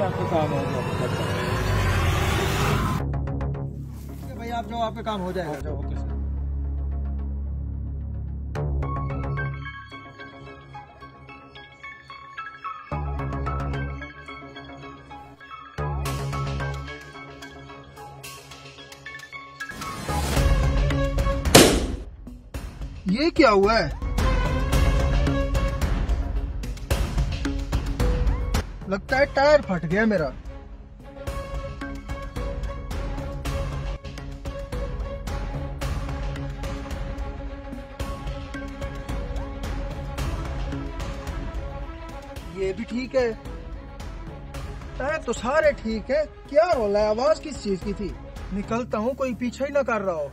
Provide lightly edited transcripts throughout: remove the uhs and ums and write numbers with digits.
कि आपका काम हो जाएगा भाई, आप जाओ, आपका काम हो जाएगा। जाओ, ओके सर। ये क्या हुआ है? लगता है टायर फट गया मेरा। ये भी ठीक है, टायर तो सारे ठीक है। क्या रोला है? आवाज किस चीज की थी? निकलता हूँ, कोई पीछा ही ना कर रहा हो।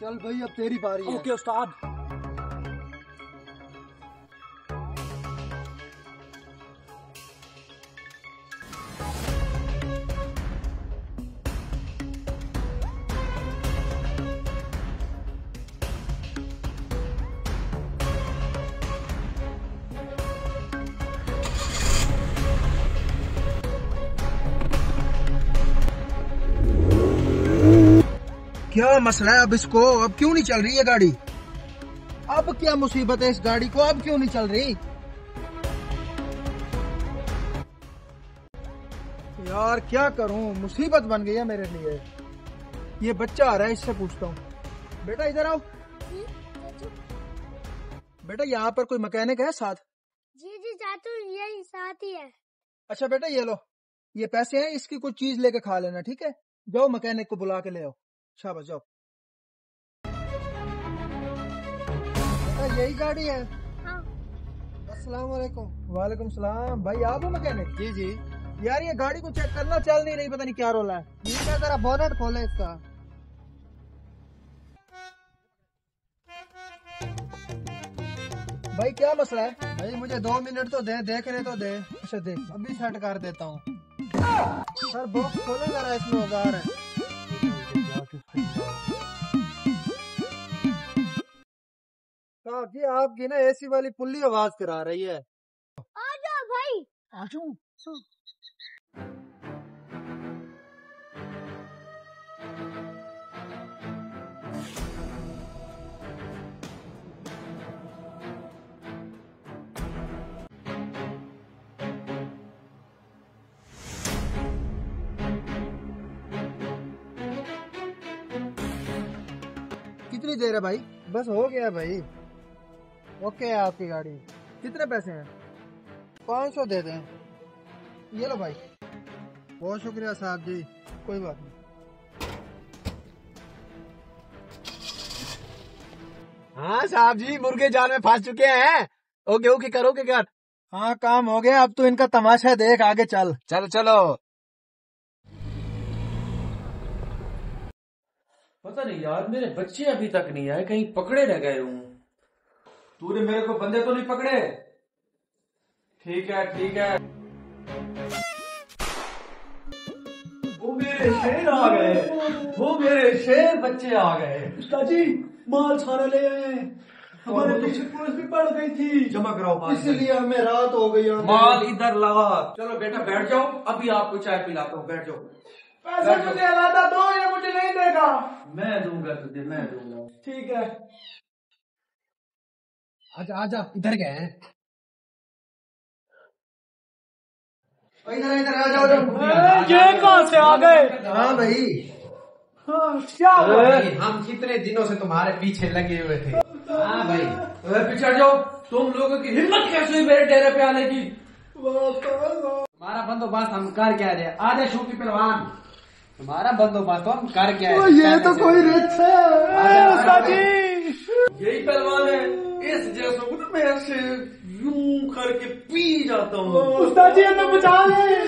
चल भाई, अब तेरी बारी है। ओके उस्ताद। क्या मसला है अब इसको? अब क्यों नहीं चल रही है गाड़ी? अब क्या मुसीबत है इस गाड़ी को? अब क्यों नहीं चल रही? यार क्या करूं, मुसीबत बन गई है मेरे लिए। ये बच्चा आ रहा है, इससे पूछता हूँ। बेटा इधर आओ। जी चाचू। बेटा यहाँ पर कोई मैकेनिक है साथ? जी जी चाचू, यही साथ ही है। अच्छा बेटा ये लो, ये पैसे हैं, इसकी कुछ चीज लेके खा लेना, ठीक है? जाओ मैकेनिक को बुला के ले आओ। शाबाश, जाओ। यही गाड़ी है? हाँ। अस्सलाम वालेकुम। वालेकुम सलाम। भाई आप हो मैकेनिक? जी जी। यार ये गाड़ी को चेक करना, चल नहीं रही, पता नहीं क्या रोला है। ठीक है, जरा बोनट खोले इसका। भाई क्या मसला है? भाई मुझे 2 मिनट तो दे, देखने तो दे। अच्छा देख, अभी सेट कर देता हूँ। सर बॉक्स खोले जरा, इसमें औजार है। आपकी ना एसी वाली पुल्ली आवाज करा रही है। आजा भाई। कितनी देर है भाई? बस हो गया भाई। ओके है आपकी गाड़ी। कितने पैसे हैं? 500 दे दें। ये लो भाई। बहुत शुक्रिया साहब जी। कोई बात नहीं। हाँ साहब जी, मुर्गे जाल में फंस चुके हैं। ओके ओके करो के कर। हाँ काम हो गया, अब तो इनका तमाशा देख, आगे चल। चलो चलो। पता नहीं यार, मेरे बच्चे अभी तक नहीं आए, कहीं पकड़े न गए हूँ। तूने मेरे को बंदे तो नहीं पकड़े? ठीक है ठीक है। वो मेरे शेर आ गए, वो मेरे शेर बच्चे आ गए। उस्ताद जी माल सारा ले आए। हमारे पीछे पुलिस भी पड़ गई थी। जमा कराओ, इसलिए हमें रात हो गई। माल इधर लाओ। चलो बेटा बैठ जाओ, अभी आपको चाय पिलाता हूँ। बैठ जाओ। पैसा मुझे अलादा दो, ये मुझे नहीं देगा। मैं दूंगा तुझे, मैं दूंगा। ठीक है। आजा आजा, इधर गए हैं। इधर इधर आ जाओ। ये कहाँ से आ गए? हाँ भाई, क्या हम कितने दिनों से तुम्हारे पीछे लगे हुए थे। हाँ भाई, पीछे जाओ। तुम लोगों की हिम्मत कैसे हुई मेरे डेरे पे आने की? तुम्हारा बंदोबस्त हम कर क्या रहे? आजा शूकी पहलवान, तुम्हारा बंदोबस्त हम कर क्या रहे? ये तो कोई रिच है, यही पहलवान है। इस जैसे को तो मैं ऐसे यूं करके पी जाता हूँ। उस्ताद जी हमें बचा ले।